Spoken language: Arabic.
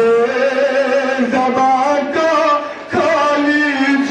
بے زبان کا خالی